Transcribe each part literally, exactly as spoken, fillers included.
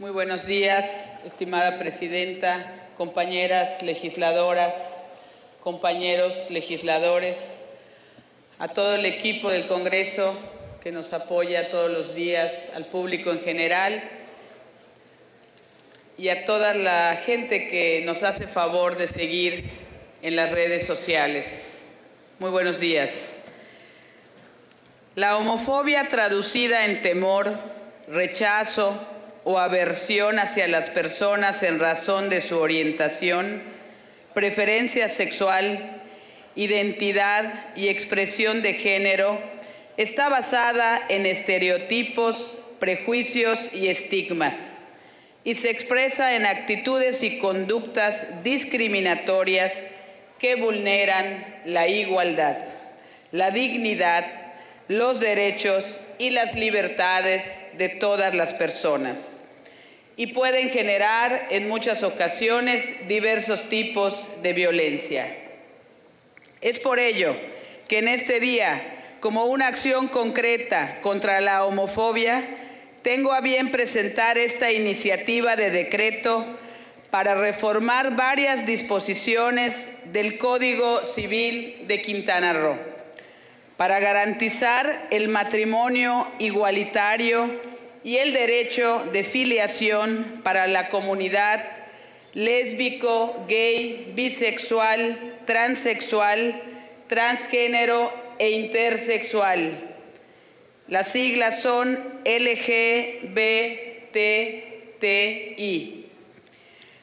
Muy buenos días, estimada presidenta, compañeras legisladoras, compañeros legisladores, a todo el equipo del Congreso que nos apoya todos los días, al público en general y a toda la gente que nos hace favor de seguir en las redes sociales. Muy buenos días. La homofobia traducida en temor, rechazo o aversión hacia las personas en razón de su orientación, preferencia sexual, identidad y expresión de género, está basada en estereotipos, prejuicios y estigmas, y se expresa en actitudes y conductas discriminatorias que vulneran la igualdad, la dignidad, los derechos y las libertades de todas las personas, y pueden generar en muchas ocasiones diversos tipos de violencia. Es por ello que en este día, como una acción concreta contra la homofobia, tengo a bien presentar esta iniciativa de decreto para reformar varias disposiciones del Código Civil de Quintana Roo, para garantizar el matrimonio igualitario y el derecho de filiación para la comunidad lésbico, gay, bisexual, transexual, transgénero e intersexual. Las siglas son L G B T T I.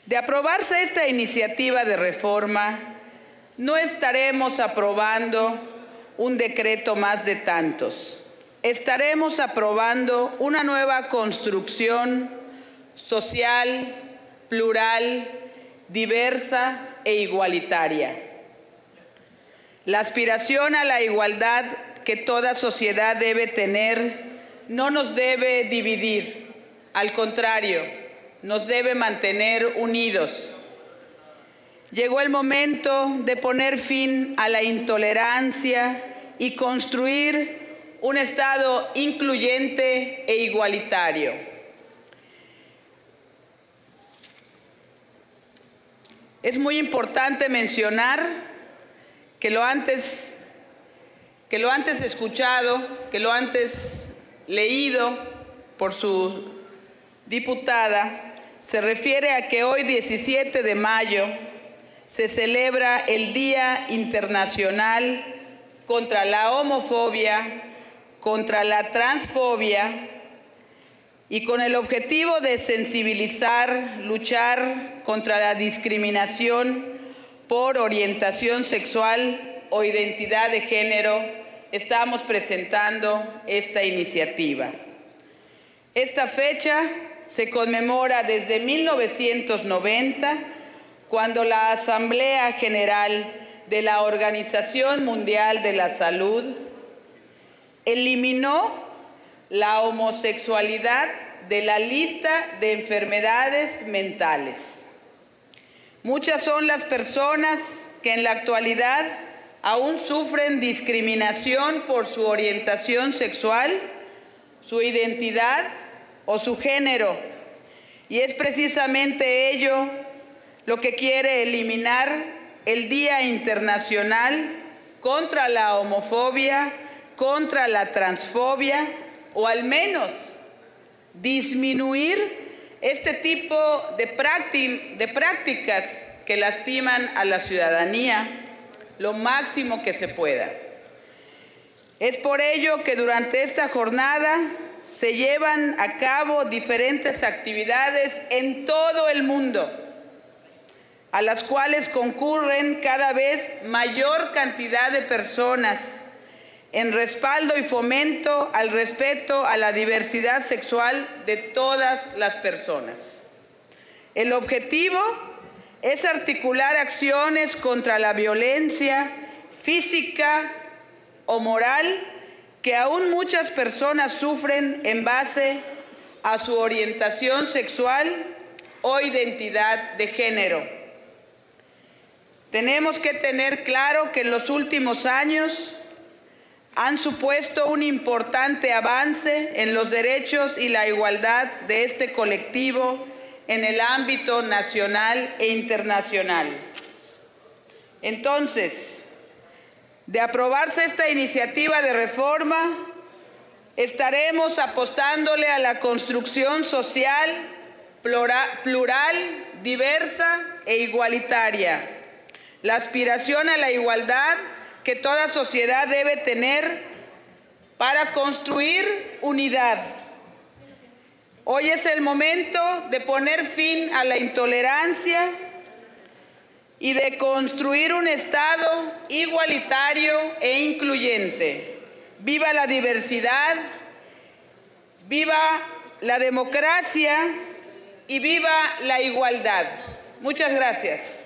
De aprobarse esta iniciativa de reforma, no estaremos aprobando un decreto más de tantos. Estaremos aprobando una nueva construcción social, plural, diversa e igualitaria. La aspiración a la igualdad que toda sociedad debe tener no nos debe dividir, al contrario, nos debe mantener unidos. Llegó el momento de poner fin a la intolerancia y construir un Estado incluyente e igualitario. Es muy importante mencionar que lo antes, que lo antes escuchado, que lo antes leído por su diputada, se refiere a que hoy, diecisiete de mayo, se celebra el Día Internacional contra la Homofobia, contra la Transfobia, y con el objetivo de sensibilizar, luchar contra la discriminación por orientación sexual o identidad de género, estamos presentando esta iniciativa. Esta fecha se conmemora desde mil novecientos noventa, cuando la Asamblea General de la Organización Mundial de la Salud eliminó la homosexualidad de la lista de enfermedades mentales. Muchas son las personas que en la actualidad aún sufren discriminación por su orientación sexual, su identidad o su género, y es precisamente ello lo que quiere eliminar el Día Internacional contra la Homofobia, contra la Transfobia, o al menos disminuir este tipo de, prácti de prácticas que lastiman a la ciudadanía lo máximo que se pueda. Es por ello que durante esta jornada se llevan a cabo diferentes actividades en todo el mundo, a las cuales concurren cada vez mayor cantidad de personas en respaldo y fomento al respeto a la diversidad sexual de todas las personas. El objetivo es articular acciones contra la violencia física o moral que aún muchas personas sufren en base a su orientación sexual o identidad de género. Tenemos que tener claro que en los últimos años han supuesto un importante avance en los derechos y la igualdad de este colectivo en el ámbito nacional e internacional. Entonces, de aprobarse esta iniciativa de reforma, estaremos apostándole a la construcción social plural, diversa e igualitaria. La aspiración a la igualdad que toda sociedad debe tener para construir unidad. Hoy es el momento de poner fin a la intolerancia y de construir un Estado igualitario e incluyente. Viva la diversidad, viva la democracia y viva la igualdad. Muchas gracias.